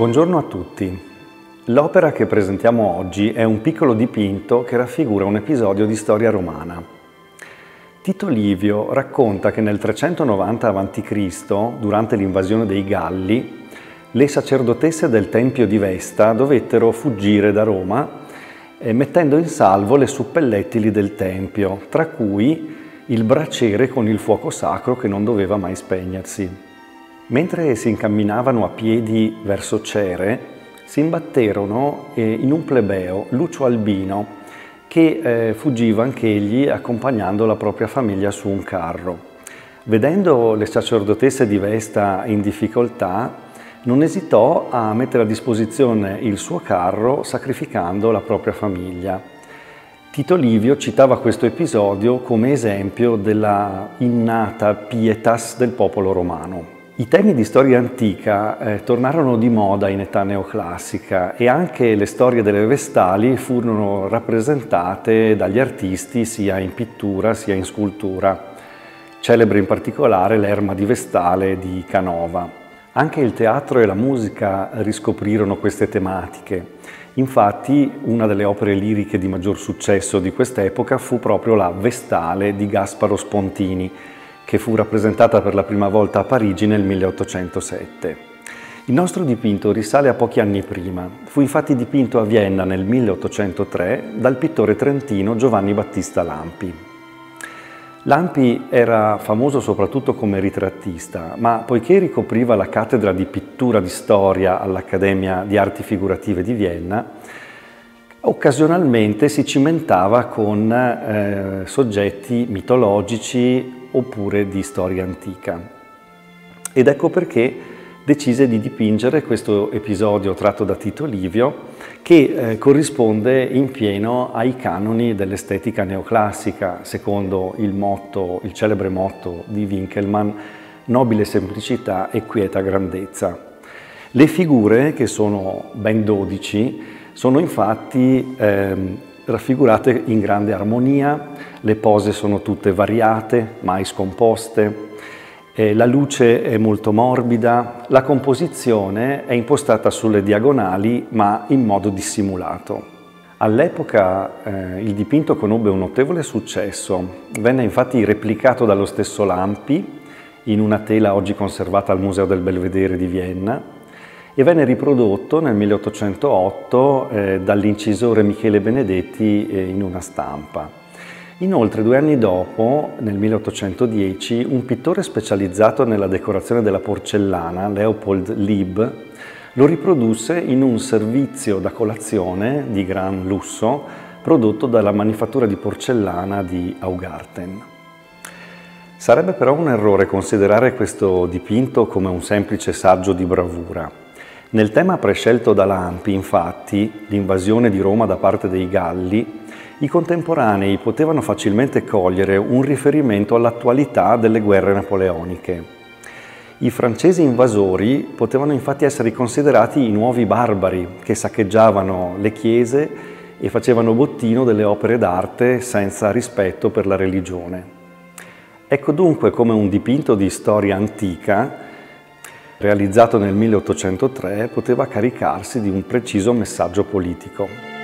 Buongiorno a tutti. L'opera che presentiamo oggi è un piccolo dipinto che raffigura un episodio di storia romana. Tito Livio racconta che nel 390 a.C., durante l'invasione dei Galli, le sacerdotesse del Tempio di Vesta dovettero fuggire da Roma mettendo in salvo le suppellettili del Tempio, tra cui il braciere con il fuoco sacro che non doveva mai spegnersi. Mentre si incamminavano a piedi verso Cere, si imbatterono in un plebeo, Lucio Albino, che fuggiva anch'egli accompagnando la propria famiglia su un carro. Vedendo le sacerdotesse di Vesta in difficoltà, non esitò a mettere a disposizione il suo carro sacrificando la propria famiglia. Tito Livio citava questo episodio come esempio della innata pietas del popolo romano. I temi di storia antica tornarono di moda in età neoclassica e anche le storie delle Vestali furono rappresentate dagli artisti sia in pittura sia in scultura, celebre in particolare l'erma di Vestale di Canova. Anche il teatro e la musica riscoprirono queste tematiche. Infatti una delle opere liriche di maggior successo di quest'epoca fu proprio la Vestale di Gasparo Spontini, che fu rappresentata per la prima volta a Parigi nel 1807. Il nostro dipinto risale a pochi anni prima. Fu infatti dipinto a Vienna nel 1803 dal pittore trentino Giovanni Battista Lampi. Lampi era famoso soprattutto come ritrattista, ma poiché ricopriva la cattedra di pittura di storia all'Accademia di Arti Figurative di Vienna, occasionalmente si cimentava con soggetti mitologici oppure di storia antica. Ed ecco perché decise di dipingere questo episodio tratto da Tito Livio, che corrisponde in pieno ai canoni dell'estetica neoclassica, secondo il celebre motto di Winckelmann, nobile semplicità e quieta grandezza. Le figure, che sono ben 12, sono infatti raffigurate in grande armonia, le pose sono tutte variate, mai scomposte, la luce è molto morbida, la composizione è impostata sulle diagonali ma in modo dissimulato. All'epoca il dipinto conobbe un notevole successo, venne infatti replicato dallo stesso Lampi in una tela oggi conservata al Museo del Belvedere di Vienna, e venne riprodotto nel 1808 dall'incisore Michele Benedetti in una stampa. Inoltre, 2 anni dopo, nel 1810, un pittore specializzato nella decorazione della porcellana, Leopold Lieb, lo riprodusse in un servizio da colazione di gran lusso prodotto dalla Manifattura di Porcellana di Augarten. Sarebbe però un errore considerare questo dipinto come un semplice saggio di bravura. Nel tema prescelto da Lampi, infatti, l'invasione di Roma da parte dei Galli, i contemporanei potevano facilmente cogliere un riferimento all'attualità delle guerre napoleoniche. I francesi invasori potevano infatti essere considerati i nuovi barbari che saccheggiavano le chiese e facevano bottino delle opere d'arte senza rispetto per la religione. Ecco dunque come un dipinto di storia antica realizzato nel 1803 poteva caricarsi di un preciso messaggio politico.